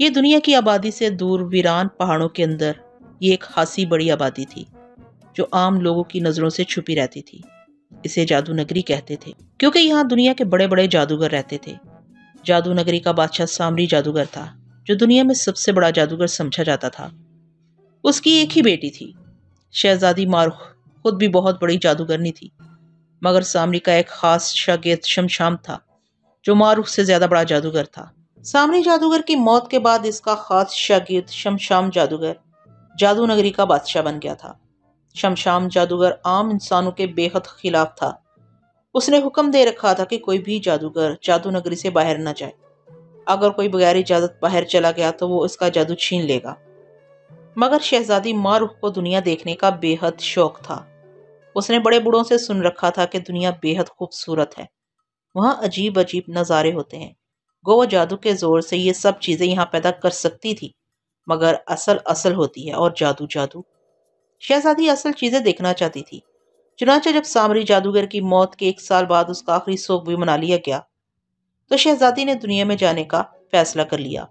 ये दुनिया की आबादी से दूर वीरान पहाड़ों के अंदर ये एक खासी बड़ी आबादी थी जो आम लोगों की नज़रों से छुपी रहती थी। इसे जादू नगरी कहते थे क्योंकि यहाँ दुनिया के बड़े बड़े जादूगर रहते थे। जादू नगरी का बादशाह सामरी जादूगर था जो दुनिया में सबसे बड़ा जादूगर समझा जाता था। उसकी एक ही बेटी थी शहजादी मारुख, खुद भी बहुत बड़ी जादूगरनी थी। मगर सामरी का एक ख़ास शागिर्द शमशाम था जो मारुख से ज़्यादा बड़ा जादूगर था। सामरी जादूगर की मौत के बाद इसका ख़ास शागिर्द शमशाम जादूगर जादू नगरी का बादशाह बन गया था। शमशाम जादूगर आम इंसानों के बेहद खिलाफ था। उसने हुक्म दे रखा था कि कोई भी जादूगर जादू नगरी से बाहर न जाए। अगर कोई बगैर इजाज़त बाहर चला गया तो वो इसका जादू छीन लेगा। मगर शहजादी मारुख को दुनिया देखने का बेहद शौक़ था। उसने बड़े बूढ़ों से सुन रखा था कि दुनिया बेहद खूबसूरत है, वहाँ अजीब अजीब नज़ारे होते हैं। गोवा जादू के ज़ोर से ये सब चीज़ें यहाँ पैदा कर सकती थी, मगर असल असल होती है और जादू जादू। शहजादी असल चीज़ें देखना चाहती थी। चुनांचे जब सामरी जादूगर की मौत के एक साल बाद उसका आखिरी शोक भी मना लिया गया तो शहजादी ने दुनिया में जाने का फैसला कर लिया।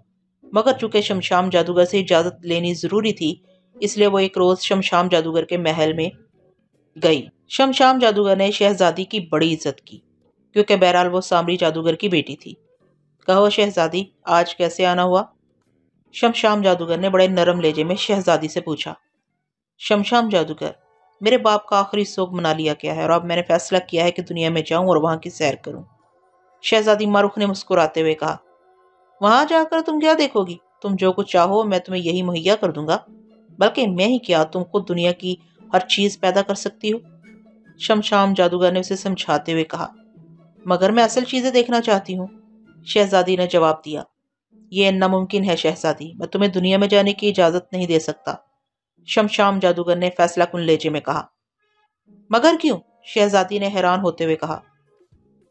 मगर चूंकि शमशाम जादूगर से इजाज़त लेनी ज़रूरी थी, इसलिए वो एक रोज़ शमशाम जादूगर के महल में गई। शमशाम जादूगर ने शहजादी की बड़ी इज्जत की क्योंकि बहरहाल वो सामरी जादूगर की बेटी थी। कहो शहजादी, आज कैसे आना हुआ? शमशाम जादूगर ने बड़े नरम लहजे में शहजादी से पूछा। शमशाम जादूगर, मेरे बाप का आखिरी शोक मना लिया गया है और अब मैंने फैसला किया है कि दुनिया में जाऊं और वहां की सैर करूं। शहजादी मारुख ने मुस्कुराते हुए कहा, वहां जाकर तुम क्या देखोगी? तुम जो कुछ चाहो मैं तुम्हें यही मुहैया कर दूंगा, बल्कि मैं ही क्या, तुम खुद दुनिया की हर चीज़ पैदा कर सकती हो। शमशाम जादूगर ने उसे समझाते हुए कहा। मगर मैं असल चीज़ें देखना चाहती हूँ, शहजादी ने जवाब दिया। यह नामुमकिन है शहजादी, मैं तुम्हें दुनिया में जाने की इजाज़त नहीं दे सकता, शमशाम जादूगर ने फैसला कुन लहजे में कहा। मगर क्यों? शहजादी ने हैरान होते हुए कहा।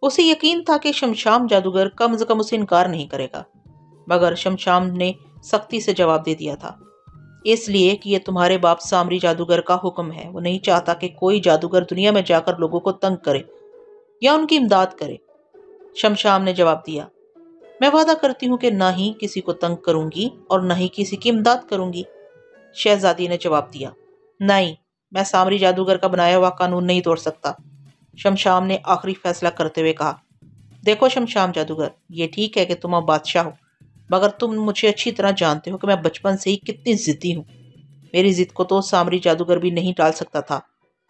उसे यकीन था कि शमशाम जादूगर कम से कम उसे इनकार नहीं करेगा, मगर शमशाम ने सख्ती से जवाब दे दिया था। इसलिए कि यह तुम्हारे बाप सामरी जादूगर का हुक्म है, वो नहीं चाहता कि कोई जादूगर दुनिया में जाकर लोगों को तंग करे या उनकी इमदाद करे। शमशाम ने जवाब दिया, मैं वादा करती हूँ कि ना ही किसी को तंग करूँगी और ना ही किसी की इमदाद करूँगी। शहजादी ने जवाब दिया, नहीं, मैं सामरी जादूगर का बनाया हुआ कानून नहीं तोड़ सकता, शमशाम ने आखिरी फैसला करते हुए कहा। देखो शमशाम जादूगर, ये ठीक है कि तुम अब बादशाह हो, मगर तुम मुझे अच्छी तरह जानते हो कि मैं बचपन से ही कितनी ज़िद्दी हूँ। मेरी ज़िद को तो सामरी जादूगर भी नहीं टाल सकता था।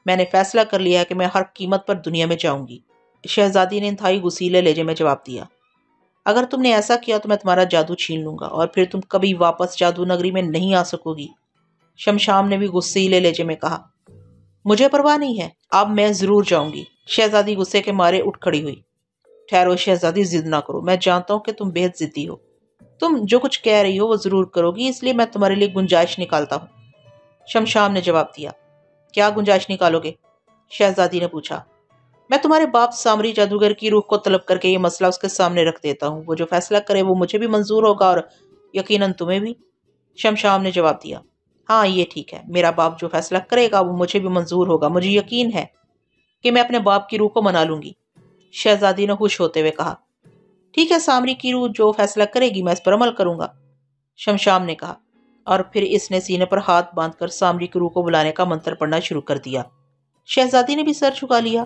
मैंने फैसला कर लिया है कि मैं हर कीमत पर दुनिया में जाऊँगी, शहजादी ने इंतहाई गुस्सीले लहजे में जवाब दिया। अगर तुमने ऐसा किया तो मैं तुम्हारा जादू छीन लूँगा और फिर तुम कभी वापस जादू नगरी में नहीं आ सकोगी, शमशाम ने भी गुस्सीले लहजे में कहा। मुझे परवाह नहीं है, अब मैं ज़रूर जाऊँगी, शहजादी गुस्से के मारे उठ खड़ी हुई। ठहरो शहजादी, जिद ना करो, मैं जानता हूँ कि तुम बेहद ज़िद्दी हो, तुम जो कुछ कह रही हो वो ज़रूर करोगी, इसलिए मैं तुम्हारे लिए गुंजाइश निकालता हूँ, शमशाम ने जवाब दिया। क्या गुंजाइश निकालोगे? शहजादी ने पूछा। मैं तुम्हारे बाप सामरी जादूगर की रूह को तलब करके ये मसला उसके सामने रख देता हूँ, वो जो फैसला करे वो मुझे भी मंजूर होगा और यकीनन तुम्हें भी, शमशाम ने जवाब दिया। हाँ ये ठीक है, मेरा बाप जो फैसला करेगा वो मुझे भी मंजूर होगा, मुझे यकीन है कि मैं अपने बाप की रूह को मना लूँगी, शहजादी ने खुश होते हुए कहा। ठीक है, सामरी की रूह जो फैसला करेगी मैं इस पर अमल करूँगा, शमशाम ने कहा। और फिर इसने सीने पर हाथ बांधकर सामरी की रूह को बुलाने का मंत्र पढ़ना शुरू कर दिया। शहजादी ने भी सर झुका लिया।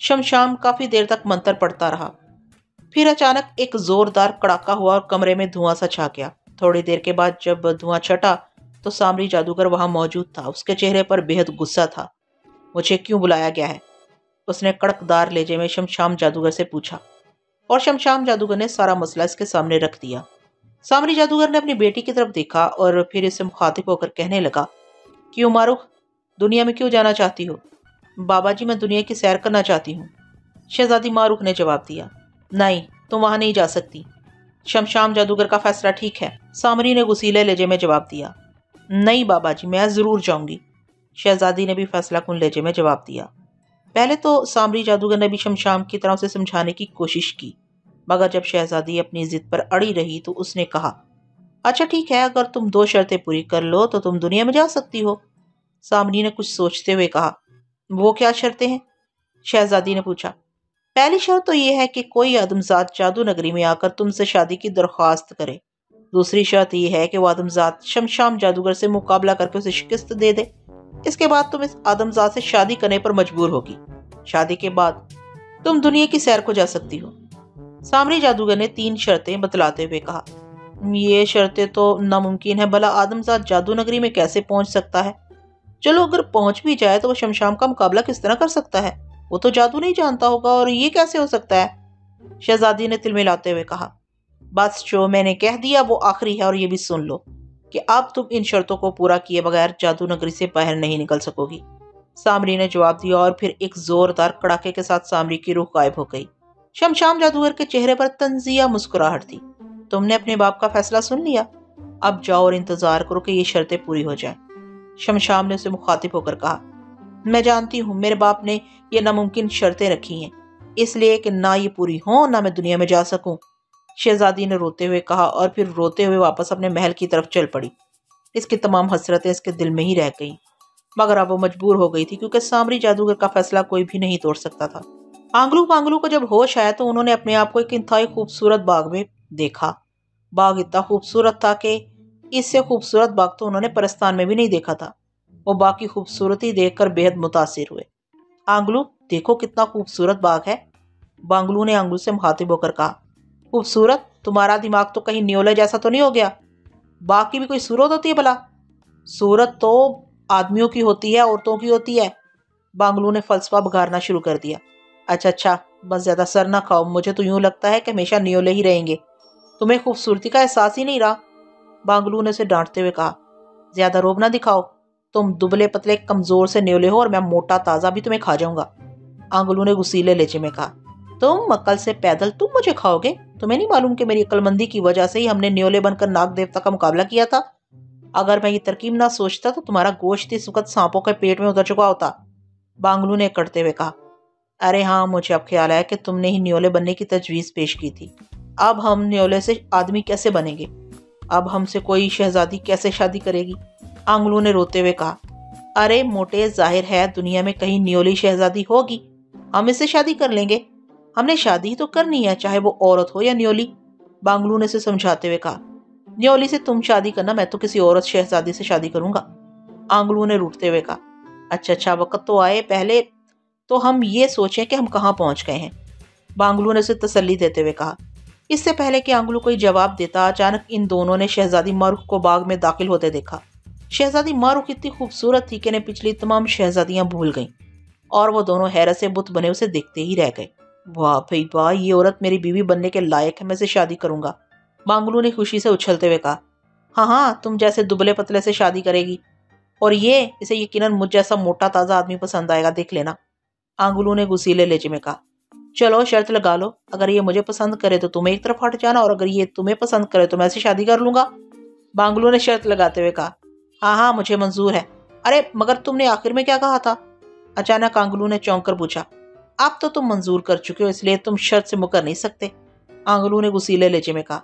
शमशाम काफ़ी देर तक मंत्र पढ़ता रहा। फिर अचानक एक ज़ोरदार कड़ाका हुआ और कमरे में धुआं सा छा गया। थोड़ी देर के बाद जब धुआं छटा तो सामरी जादूगर वहाँ मौजूद था। उसके चेहरे पर बेहद गुस्सा था। मुझे क्यों बुलाया गया है? उसने कड़कदार लहजे में शमशाम जादूगर से पूछा, और शमशाम जादूगर ने सारा मसला इसके सामने रख दिया। सामरी जादूगर ने अपनी बेटी की तरफ देखा और फिर इससे मुखातिब होकर कहने लगा, क्यों मारुख, दुनिया में क्यों जाना चाहती हो? बाबा जी, मैं दुनिया की सैर करना चाहती हूँ, शहजादी मारुख ने जवाब दिया। नहीं, तुम वहाँ नहीं जा सकती, शमशाम जादूगर का फैसला ठीक है, सामरी ने गुस्सीले लहजे में जवाब दिया। नहीं बाबा जी, मैं ज़रूर जाऊँगी, शहजादी ने भी फैसला कुन लहजे में जवाब दिया। पहले तो सामरी जादूगर ने भी शमशाम की तरह उसे समझाने की कोशिश की, मगर जब शहजादी अपनी ज़िद पर अड़ी रही तो उसने कहा, अच्छा ठीक है, अगर तुम दो शर्तें पूरी कर लो तो तुम दुनिया में जा सकती हो, सामरी ने कुछ सोचते हुए कहा। वो क्या शर्तें हैं? शहजादी ने पूछा। पहली शर्त तो ये है कि कोई आदमजात जादू नगरी में आकर तुमसे शादी की दरख्वास्त करे, दूसरी शर्त यह है कि वो आदमजात शमशाम जादूगर से मुकाबला करके उसे शिकस्त दे दे। इसके बाद तुम इस आदमजात से शादी करने पर मजबूर होगी। शादी के बाद तुम दुनिया की सैर को जा सकती हो। सामरी जादूगर ने 3 शर्तें बतलाते हुए कहा, ये शर्तें तो नामुमकिन है, भला आदमजात जादू नगरी में कैसे पहुंच सकता है? चलो अगर पहुंच भी जाए तो वो शमशाम का मुकाबला किस तरह कर सकता है? वो तो जादू नहीं जानता होगा, और ये कैसे हो सकता है? शहजादी ने तिलमिलाते हुए कहा, बस जो मैंने कह दिया वो आखिरी है, और ये भी सुन लो कि अब तुम इन शर्तों को पूरा किए बगैर जादू नगरी से बाहर नहीं निकल सकोगी। सामरी ने जवाब दिया और फिर एक जोरदार कड़ाके के साथ सामरी की रूह गायब हो गई। शमशाम जादूगर के चेहरे पर तंजिया मुस्कुराहट थी। तुमने अपने बाप का फैसला सुन लिया, अब जाओ और इंतजार करो कि ये शर्तें पूरी हो जाएं। शमशाम ने उसे मुखातिब होकर कहा, मैं जानती हूँ मेरे बाप ने ये नामुमकिन शर्तें रखी हैं, इसलिए कि ना ये पूरी हों ना मैं दुनिया में जा सकूं। शहजादी ने रोते हुए कहा और फिर रोते हुए वापस अपने महल की तरफ चल पड़ी। इसकी तमाम हसरतें इसके दिल में ही रह गईं, मगर अब वो मजबूर हो गई थी क्योंकि सामरी जादूगर का फैसला कोई भी नहीं तोड़ सकता था। आंगलू बांगलू को जब होश आया तो उन्होंने अपने आप को एक इंतहाई खूबसूरत बाग में देखा। बाग इतना खूबसूरत था कि इससे खूबसूरत बाग तो उन्होंने परस्तान में भी नहीं देखा था। वो बाग की खूबसूरती देखकर बेहद मुतासिर हुए। आंगलू, देखो कितना खूबसूरत बाग है। बांगलू ने आंगलू से मुखातिब होकर कहा, खूबसूरत? तुम्हारा दिमाग तो कहीं न्योले जैसा तो नहीं हो गया? बाग की भी कोई सूरत होती है भला? सूरत तो आदमियों की होती है, औरतों की होती है। बांगलू ने फलसफा बघारना शुरू कर दिया। अच्छा, बस ज़्यादा सर ना खाओ, मुझे तो यूँ लगता है कि हमेशा न्योले ही रहेंगे। तुम्हें खूबसूरती का एहसास ही नहीं रहा। बांगलू ने उसे डांटते हुए कहा, ज़्यादा रोब ना दिखाओ, तुम दुबले पतले कमज़ोर से न्योले हो और मैं मोटा ताज़ा भी तुम्हें खा जाऊंगा। आंगलू ने गुस्सीले लेचे में कहा, तुम अक्ल से पैदल तुम मुझे खाओगे? तुम्हें नहीं मालूम कि मेरी अक्लमंदी की वजह से ही हमने न्योले बनकर नाग देवता का मुकाबला किया था। अगर मैं ये तरकीब ना सोचता तो तुम्हारा गोश्त इस वक्त सांपों के पेट में उतर चुका होता। बांगलू ने कड़ते हुए कहा, अरे हाँ, मुझे अब ख्याल आया कि तुमने ही न्योले बनने की तजवीज़ पेश की थी। अब हम न्योले से आदमी कैसे बनेंगे? अब हमसे कोई शहजादी कैसे शादी करेगी? आंगलू ने रोते हुए कहा, अरे मोटे, जाहिर है दुनिया में कहीं न्योली शहजादी होगी, हम इससे शादी कर लेंगे। हमने शादी तो करनी है, चाहे वो औरत हो या न्योली। बांगलू ने उसे समझाते हुए कहा, न्योली से तुम शादी करना, मैं तो किसी औरत शहजादी से शादी करूंगा। आंगलू ने रूठते हुए कहा, अच्छा, वक्त तो आए, पहले तो हम ये सोचें कि हम कहाँ पहुँच गए हैं। बांगलू ने उसे तसल्ली देते हुए कहा। इससे पहले कि आंगलू कोई जवाब देता, अचानक इन दोनों ने शहजादी मारुख को बाग में दाखिल होते देखा। शहजादी मारुख इतनी खूबसूरत थी कि इन्हें पिछली तमाम शहजादियाँ भूल गईं और वो दोनों हैरत से बुत बने उसे देखते ही रह गए। वाह भाई वाह, ये औरत मेरी बीवी बनने के लायक है, मैं इसे शादी करूँगा। बांगलू ने खुशी से उछलते हुए कहा, हाँ, तुम जैसे दुबले पतले से शादी करेगी, और ये इसे यकीनन मुझ जैसा मोटा ताज़ा आदमी पसंद आएगा, देख लेना। आंगलू ने गुस्सीले लहजे में कहा, चलो शर्त लगा लो, अगर ये मुझे पसंद करे तो तुम्हें एक तरफ हट जाना, और अगर ये तुम्हें पसंद करे तो मैं इसे शादी कर लूँगा। बांगलू ने शर्त लगाते हुए कहा, हाँ, मुझे मंजूर है। अरे मगर तुमने आखिर में क्या कहा था? अचानक आंगलू ने चौंक कर पूछा। अब तो तुम मंजूर कर चुके हो, इसलिए तुम शर्त से मुकर नहीं सकते। आंगलू ने गुस्सीले लहजे में कहा,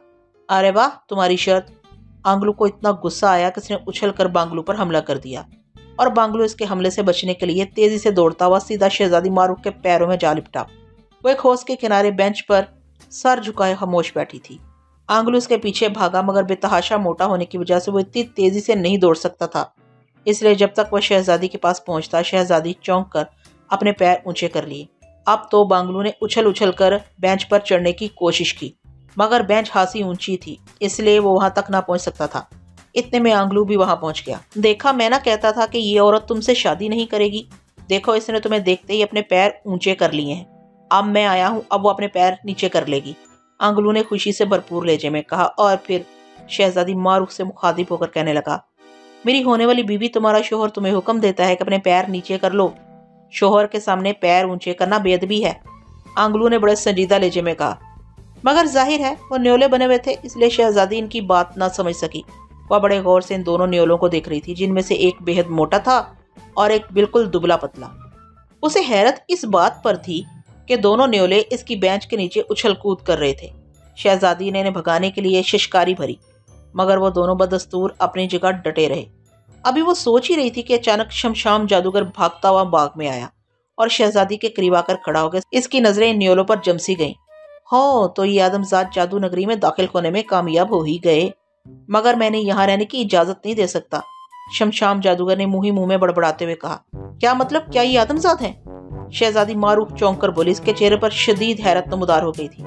अरे वाह, तुम्हारी शर्त। आंगलू को इतना गुस्सा आया कि उसने उछल कर बांगलू पर हमला कर दिया, और बांगलू इसके हमले से बचने के लिए तेजी से दौड़ता हुआ सीधा शहजादी मारुख के पैरों में जा लिपटा। वो एक हौज के किनारे बेंच पर सर झुकाए खामोश बैठी थी। आंगलू उसके पीछे भागा, मगर बेतहाशा मोटा होने की वजह से वो इतनी तेजी से नहीं दौड़ सकता था, इसलिए जब तक वह शहजादी के पास पहुंचता, शहजादी चौंक कर अपने पैर ऊंचे कर लिए। अब तो बांगलू ने उछल उछल कर बेंच पर चढ़ने की कोशिश की, मगर बेंच खासी ऊंची थी, इसलिए वो वहां तक ना पहुंच सकता था। इतने में आंगलू भी वहां पहुंच गया। देखा, मैं ना कहता था कि ये औरत तुमसे शादी नहीं करेगी। देखो, इसने तुम्हें देखते ही अपने पैर ऊंचे कर लिए हैं। अब मैं आया हूँ, अब वो अपने पैर नीचे कर लेगी। आंगलू ने खुशी से भरपूर लहजे में कहा, और फिर शहजादी मारुख से मुखातिब होकर कहने लगा, मेरी होने वाली बीवी, तुम्हारा शोहर तुम्हें हुक्म देता है कि अपने पैर नीचे कर लो। शोहर के सामने पैर ऊंचे करना बेअदबी है। आंगलू ने बड़े संजीदा लहजे में कहा, मगर जाहिर है वो न्योले बने हुए थे, इसलिए शहजादी इनकी बात ना समझ सकी। वह बड़े गौर से इन दोनों न्योलों को देख रही थी, जिनमें से एक बेहद मोटा था और एक बिल्कुल दुबला पतला। उसे हैरत इस बात पर थी कि दोनों न्योले इसकी बेंच के नीचे उछल कूद कर रहे थे। शहजादी ने इन्हें भगाने के लिए शिशकारी भरी, मगर वो दोनों बदस्तूर अपनी जगह डटे रहे। अभी वो सोच ही रही थी कि अचानक शमशाम जादूगर भागता हुआ बाग में आया और शहजादी के करीब आकर खड़ा हो गया। इसकी नजरें इन न्योलों पर जमसी गईं। हो, तो ये आदमजात जादू नगरी में दाखिल होने में कामयाब हो ही गए। मगर मैंने यहाँ रहने की इजाजत नहीं दे सकता। शमशाम जादूगर ने मुंह ही मुंह में बड़बड़ाते हुए कहा, क्या मतलब, क्या ये आदमजात हैं? शहजादी मारुख चौंक कर बोली। इसके चेहरे पर शदीद हैरत नमुदार हो गई थी।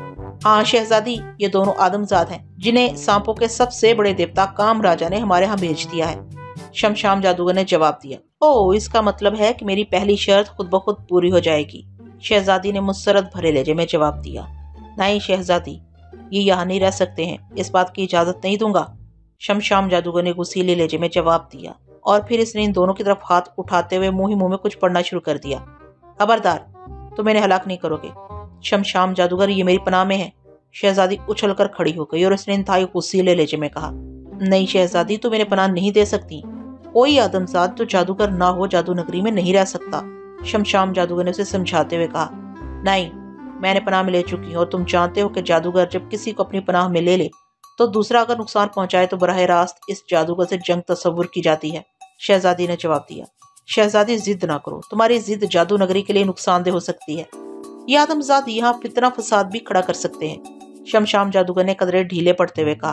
हाँ शहजादी, ये दोनों आदमजात हैं जिन्हें सांपों के सबसे बड़े देवता काम राजा ने हमारे यहाँ भेज दिया है। शमशाम जादूगर ने जवाब दिया। ओह, इसका मतलब है कि मेरी पहली शर्त खुद ब खुद पूरी हो जाएगी। शहजादी ने मुसरत भरे लहजे में जवाब दिया। नहीं शहजादी, ये यहाँ नहीं रह सकते हैं, इस बात की इजाज़त नहीं दूंगा। शमशाम जादूगर ने गुस्सीले लहजे में जवाब दिया और फिर इसने इन दोनों की तरफ हाथ उठाते हुए मुंह ही मुंह में कुछ पढ़ना शुरू कर दिया। खबरदार, तुम इन्हें हलाक नहीं करोगे। शमशाम जादूगर, ये मेरी पनाह में है। शहजादी उछल कर खड़ी हो गई और उसने इंतहाई गुस्सीले लहजे में कहा, नहीं शहजादी, तुम इन्हें पनाह नहीं दे सकती। कोई आदमजात जो जादूगर ना हो जादू नगरी में नहीं रह सकता। शमशाम जादूगर ने उसे समझाते हुए कहा, नहीं, मैंने पनाह में ले चुकी हूँ और तुम जानते हो कि जादूगर जब किसी को अपनी पनाह में ले ले तो दूसरा अगर नुकसान पहुंचाए तो बराह रास्त इस जादूगर से जंग तस्वुर की जाती है। शहजादी ने जवाब दिया। शहजादी, जिद ना करो, तुम्हारी जिद जादू नगरी के लिए नुकसानदेह हो सकती है। ये आदमजात यहाँ फितना फसाद भी खड़ा कर सकते हैं। शमशाम जादूगर ने कदरे ढीले पड़ते हुए कहा,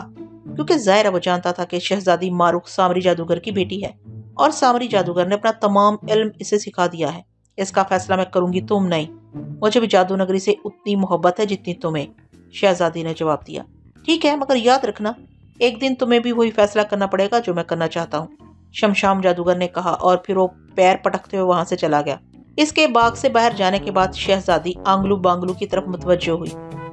क्योंकि ज़ाहिर वो जानता था कि शहजादी मारुख सामरी जादूगर की बेटी है और सामरी जादूगर ने अपना तमाम इल्म इसे सिखा दिया है। इसका फैसला मैं करूंगी, तुम नहीं। मुझे भी जादू नगरी से उतनी मोहब्बत है जितनी तुम्हें। शहजादी ने जवाब दिया। ठीक है, मगर याद रखना, एक दिन तुम्हें भी वही फैसला करना पड़ेगा जो मैं करना चाहता हूँ। शमशाम जादूगर ने कहा और फिर वो पैर पटकते हुए वहां से चला गया। इसके बाग से बाहर जाने के बाद शहजादी आंगलू बांगलू की तरफ मुतवज्जो हुई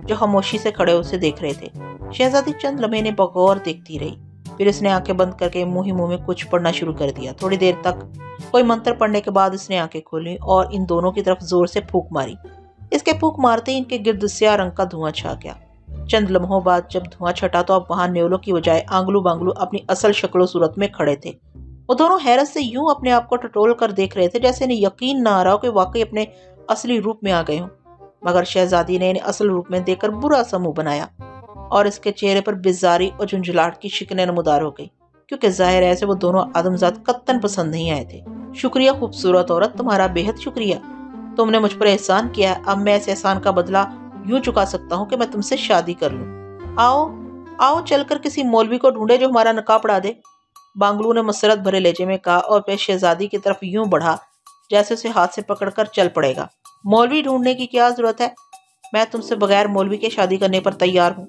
जो खामोशी से खड़े उसे देख रहे थे। शहजादी चंद लम्हे ने बगौर देखती रही, फिर उसने आंखें बंद करके मुंह ही मुंह में कुछ पढ़ना शुरू कर दिया। थोड़ी देर तक कोई मंत्र पढ़ने के बाद उसने आंखें खोली और इन दोनों की तरफ जोर से फूंक मारी। इसके फूंक मारते ही इनके गिर्द स्या रंग का धुआं छा गया। चंद लम्हों बाद जब धुआं छटा तो अब वहां न्योलों की बजाय आंगलू बांगलू अपनी असल शक्लो सूरत में खड़े थे। वो दोनों हैरत से यूं अपने आप को टटोल कर देख रहे थे जैसे इन्हें यकीन ना आ रहा हो कि वाकई अपने असली रूप में आ गए हों। मगर शहजादी ने इन्हें असल रूप में देखकर बुरा सा मुंह बनाया और इसके चेहरे पर बेजारी और झुंझुलाहट की शिकने नमदार हो गई, क्योंकि जाहिर है ऐसे वो दोनों आदमजात कत्तन पसंद नहीं आए थे। शुक्रिया खूबसूरत औरत, तुम्हारा बेहद शुक्रिया। तुमने मुझ पर एहसान किया है, अब मैं इस एहसान का बदला यूं चुका सकता हूँ कि मैं तुमसे शादी कर लूँ। आओ आओ, चलकर किसी मौलवी को ढूंढे जो हमारा नकाब उड़ा दे। बांगलू ने मसरत भरे लहजे में कहा और फिर शहजादी की तरफ यूं बढ़ा जैसे उसे हाथ से पकड़कर चल पड़ेगा। मौलवी ढूंढने की क्या जरूरत है, मैं तुमसे बगैर मौलवी के शादी करने पर तैयार हूँ।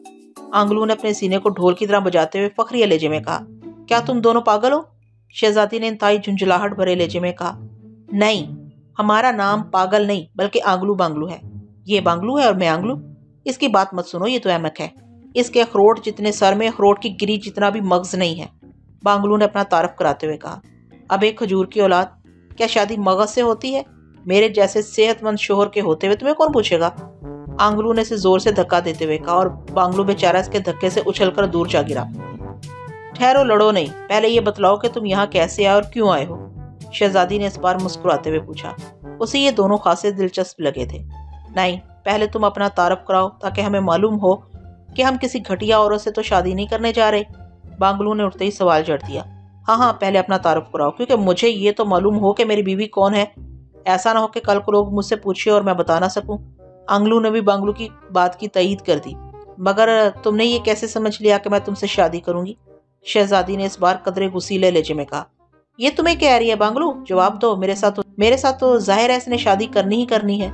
आंगलू ने अपने सीने को ढोल की तरह बजाते हुए फखरी लहजे में कहा, क्या तुम दोनों पागल हो? शहजादी ने इंतहाई झुंझुलाहट भरे लहजे में कहा, नहीं, हमारा नाम पागल नहीं बल्कि आंगलू बांगलू है। ये बांगलू है और मैं आंगलू। इसकी बात मत सुनो, ये तो अहमक है, इसके अखरोट जितने सर में अखरोट की गिरी जितना भी मगज नहीं है। बांगलू ने अपना तारफ कराते हुए कहा, अब एक खजूर की औलाद, क्या शादी मगज से होती है? मेरे जैसे सेहतमंद शोहर के होते हुए तुम्हें कौन पूछेगा? आंगलू ने इसे जोर से धक्का देते हुए कहा और बांगलू बेचारा इसके धक्के से उछलकर दूर जा गिरा। ठहरो, लड़ो नहीं, पहले ये बतलाओ कि तुम यहाँ कैसे आए और क्यों आए हो? शहजादी ने इस बार मुस्कुराते हुए पूछा। उसे ये दोनों खासे दिलचस्प लगे थे। नहीं, पहले तुम अपना तारफ कराओ ताकि हमें मालूम हो कि हम किसी घटिया औरत से तो शादी नहीं करने जा रहे। बांगलू ने उठते ही सवाल जड़ दिया। हाँ, पहले अपना तारफ कराओ, क्योंकि मुझे ये तो मालूम हो कि मेरी बीवी कौन है। ऐसा ना हो कि कल को लोग मुझसे पूछे और मैं बता ना सकूँ। आंगलू ने भी बांगलू की बात की तईद कर दी। मगर तुमने ये कैसे समझ लिया कि मैं तुमसे शादी करूँगी? शहजादी ने इस बार कदरे गुस्सीले लहजे में कहा। ये तुम्हें कह रही है बांगलू, जवाब दो। मेरे साथ तो जाहिर है इसने शादी करनी ही करनी है।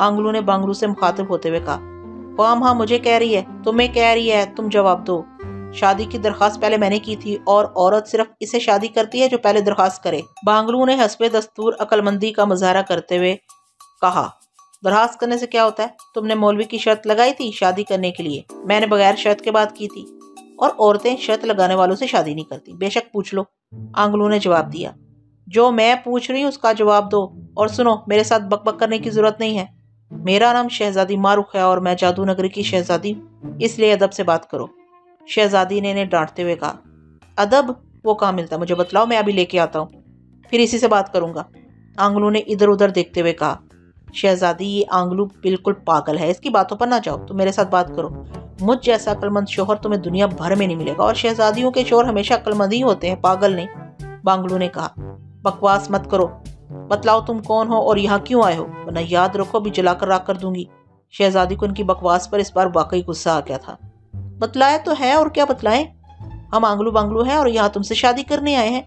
आंगलू ने बांगलू से मुखातिब होते हुए कहा। वाम, हाँ, मुझे कह रही है, तुम्हें कह रही है, तुम जवाब दो। शादी की दरखास्त पहले मैंने की थी और औरत सिर्फ इसे शादी करती है जो पहले दरखास्त करे। बांगलू ने हसबे दस्तूर अक्लमंदी का मुजाहरा करते हुए कहा। दरखास्त करने से क्या होता है? तुमने मौलवी की शर्त लगाई थी शादी करने के लिए, मैंने बगैर शर्त के बात की थी, और औरतें शर्त लगाने वालों से शादी नहीं करती। बेशक पूछ लो, आंगलू ने जवाब दिया। जो मैं पूछ रही हूँ उसका जवाब दो, और सुनो, मेरे साथ बकबक करने की जरूरत नहीं है। मेरा नाम शहजादी मारुख है और मैं जादू नगरी की शहजादी, इसलिए अदब से बात करो। शहजादी ने इन्हें डांटते हुए कहा। अदब वो कहाँ मिलता, मुझे बतलाओ, मैं अभी लेके आता हूँ, फिर इसी से बात करूँगा। आंगलू ने इधर उधर देखते हुए कहा। शहजादी, ये आंगलू बिल्कुल पागल है, इसकी बातों पर ना जाओ, तुम मेरे साथ बात करो। मुझ जैसा अक्लमंद शोहर तुम्हें दुनिया भर में नहीं मिलेगा, और शहजादियों के शोहर हमेशा अक्लमंद ही होते हैं, पागल नहीं। बांगलू ने कहा। बकवास मत करो, बतलाओ तुम कौन हो और यहाँ क्यों आए हो, वरना याद रखो भी जलाकर राख कर दूंगी। शहजादी को उनकी बकवास पर इस बार वाकई गुस्सा आ गया था। बतलाया तो है और क्या बतलाएं, हम आंगलू बांगलू हैं और यहाँ तुमसे शादी करने आए हैं।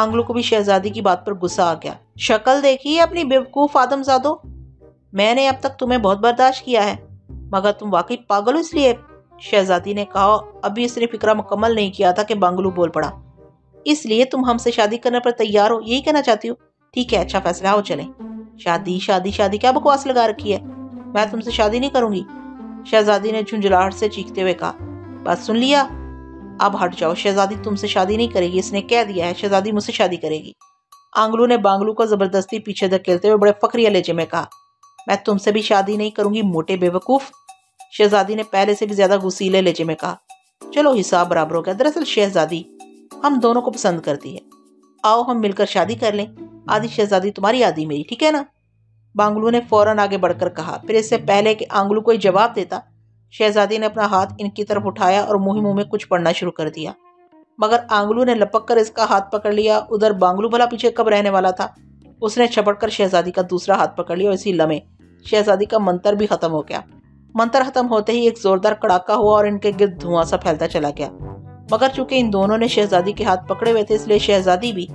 आंगलू को भी शहजादी की बात पर गुस्सा आ गया। शक्ल देखी अपनी बेवकूफ़ आदमजादो, मैंने अब तक तुम्हें बहुत बर्दाश्त किया है मगर तुम वाकई पागल हो। इसलिए शहजादी ने कहा। अभी इसने फिक्रा मुकम्मल नहीं किया था कि बांगलू बोल पड़ा। इसलिए तुम हमसे शादी करने पर तैयार हो, यही कहना चाहती हो? ठीक है, अच्छा फैसला हो, चले। शादी शादी शादी, क्या बकवास लगा रखी है, मैं तुमसे शादी नहीं करूंगी, शहजादी ने झुंझुलाहट से चीखते हुए कहा। बात सुन लिया, अब हट जाओ, शहजादी तुमसे शादी नहीं करेगी, इसने कह दिया है शहजादी मुझसे शादी करेगी। आंगलू ने बांगलू को जबरदस्ती पीछे धकेलते हुए बड़े फखरिया लहजे में कहा, मैं तुमसे भी शादी नहीं करूंगी मोटे बेवकूफ, शहजादी ने पहले से भी ज्यादा गुस्सीले लहजे में कहा। चलो हिसाब बराबर हो गया। दरअसल शहजादी हम दोनों को पसंद करती है, आओ हम मिलकर शादी कर लें, आधी शहजादी तुम्हारी आधी मेरी, ठीक है ना? बांगलू ने फौरन आगे बढ़कर कहा। फिर इससे पहले कि आंगलू कोई जवाब देता, शहजादी ने अपना हाथ इनकी तरफ उठाया और मुँह मुँह में कुछ पढ़ना शुरू कर दिया, मगर आंगलू ने लपक कर इसका हाथ पकड़ लिया। उधर बांगलू भला पीछे कब रहने वाला था, उसने छपट कर शहजादी का दूसरा हाथ पकड़ लिया और इसी लम्हे शहजादी का मंतर भी खत्म हो गया। मंतर खत्म होते ही एक जोरदार कड़ाका हुआ और इनके गिर्द धुआं सा फैलता चला गया, मगर चूंकि इन दोनों ने शहजादी के हाथ पकड़े हुए थे इसलिए शहजादी भी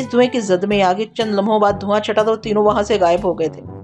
इस धुएं की जद में आगे। चंद लम्हों बाद धुआं छटा तो तीनों वहां से गायब हो गए थे।